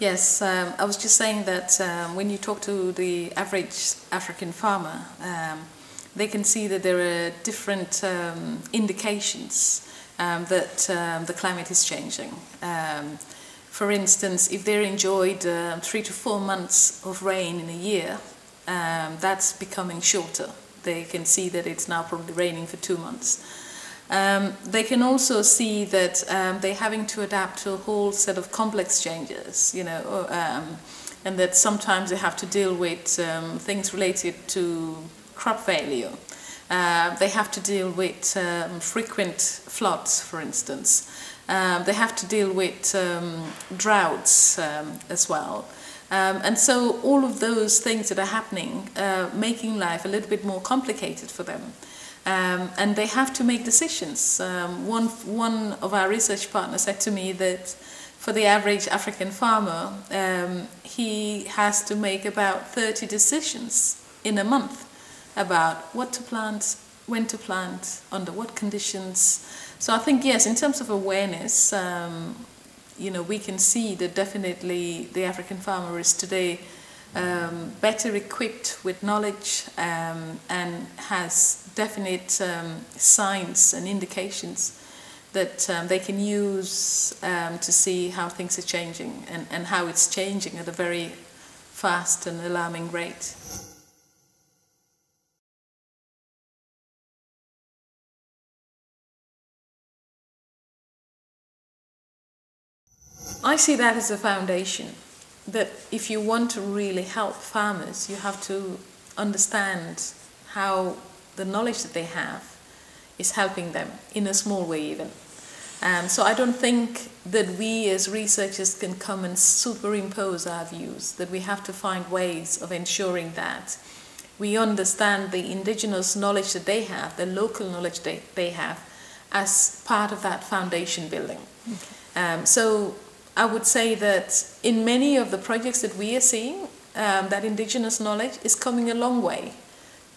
Yes, I was just saying that when you talk to the average African farmer, they can see that there are different indications that the climate is changing. For instance, if they enjoyed 3 to 4 months of rain in a year, that's becoming shorter. They can see that it's now probably raining for 2 months. They can also see that they're having to adapt to a whole set of complex changes, you know, and that sometimes they have to deal with things related to crop failure. They have to deal with frequent floods, for instance. They have to deal with droughts as well. And so all of those things that are happening, making life a little bit more complicated for them. And they have to make decisions. One of our research partners said to me that for the average African farmer, he has to make about 30 decisions in a month about what to plant, when to plant, under what conditions. So I think, yes, in terms of awareness, you know, we can see that definitely the African farmer is today better equipped with knowledge and has definite signs and indications that they can use to see how things are changing and how it's changing at a very fast and alarming rate. I see that as a foundation, that if you want to really help farmers, you have to understand how the knowledge that they have is helping them, in a small way even. So I don't think that we as researchers can come and superimpose our views, that we have to find ways of ensuring that we understand the indigenous knowledge that they have, the local knowledge they have, as part of that foundation building. Okay. So I would say that in many of the projects that we are seeing, that indigenous knowledge is coming a long way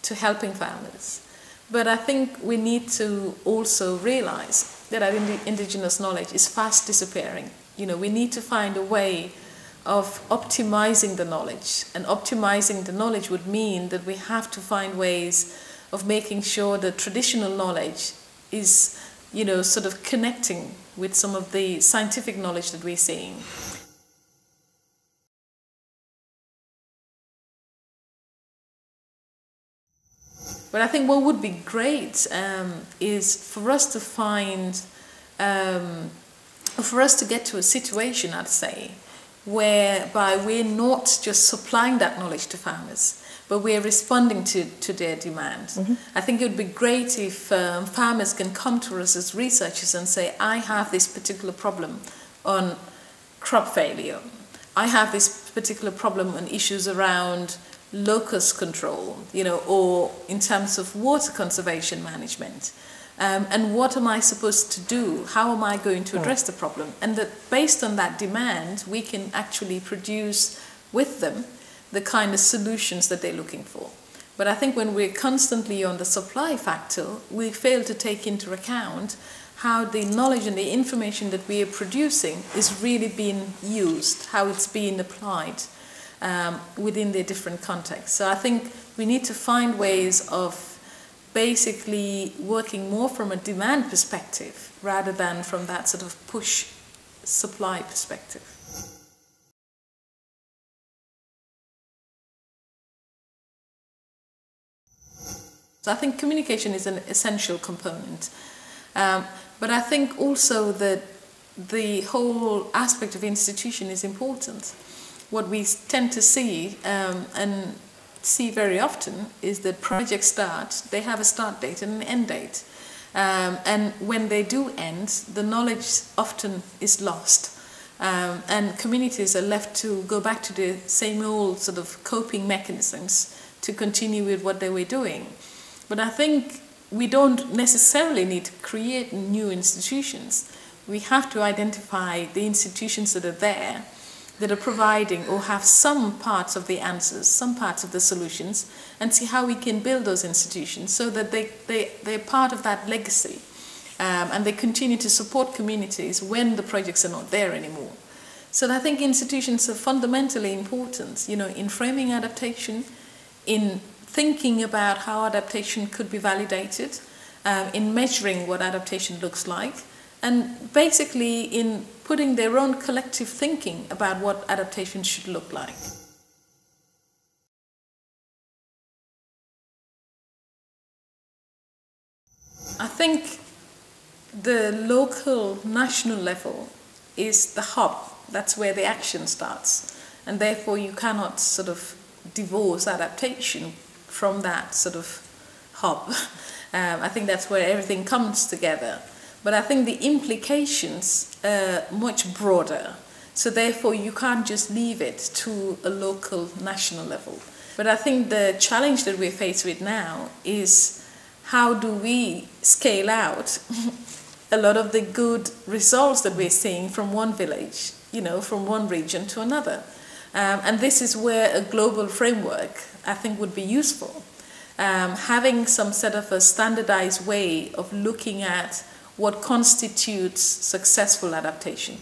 to helping farmers. But I think we need to also realize that our indigenous knowledge is fast disappearing. You know, we need to find a way of optimizing the knowledge. And optimizing the knowledge would mean that we have to find ways of making sure that traditional knowledge is, you know, sort of connecting with some of the scientific knowledge that we're seeing. But I think what would be great is for us to find, for us to get to a situation, I'd say, whereby we're not just supplying that knowledge to farmers, but we're responding to their demand. Mm-hmm. I think it would be great if farmers can come to us as researchers and say, I have this particular problem on crop failure. I have this particular problem on issues around locust control, you know, or in terms of water conservation management. And what am I supposed to do? How am I going to address the problem? And that based on that demand, we can actually produce with them the kind of solutions that they're looking for. But I think when we're constantly on the supply factor, we fail to take into account how the knowledge and the information that we are producing is really being used, how it's being applied within their different contexts. So I think we need to find ways of basically working more from a demand perspective rather than from that sort of push supply perspective. I think communication is an essential component, but I think also that the whole aspect of institution is important. What we tend to see and see very often is that projects start, they have a start date and an end date, and when they do end, the knowledge often is lost, and communities are left to go back to the same old sort of coping mechanisms to continue with what they were doing. But I think we don't necessarily need to create new institutions. We have to identify the institutions that are there, that are providing or have some parts of the answers, some parts of the solutions, and see how we can build those institutions so that they're part of that legacy, and they continue to support communities when the projects are not there anymore. So I think institutions are fundamentally important, you know, in framing adaptation, in thinking about how adaptation could be validated, in measuring what adaptation looks like, and basically in putting their own collective thinking about what adaptation should look like. I think the local, national level is the hub. That's where the action starts. And therefore you cannot sort of divorce adaptation from that sort of hub. I think that's where everything comes together. But I think the implications are much broader. So therefore you can't just leave it to a local, national level. But I think the challenge that we're faced with now is how do we scale out a lot of the good results that we're seeing from one village, you know, from one region to another? And this is where a global framework, I think, would be useful. Having some sort of a standardized way of looking at what constitutes successful adaptation.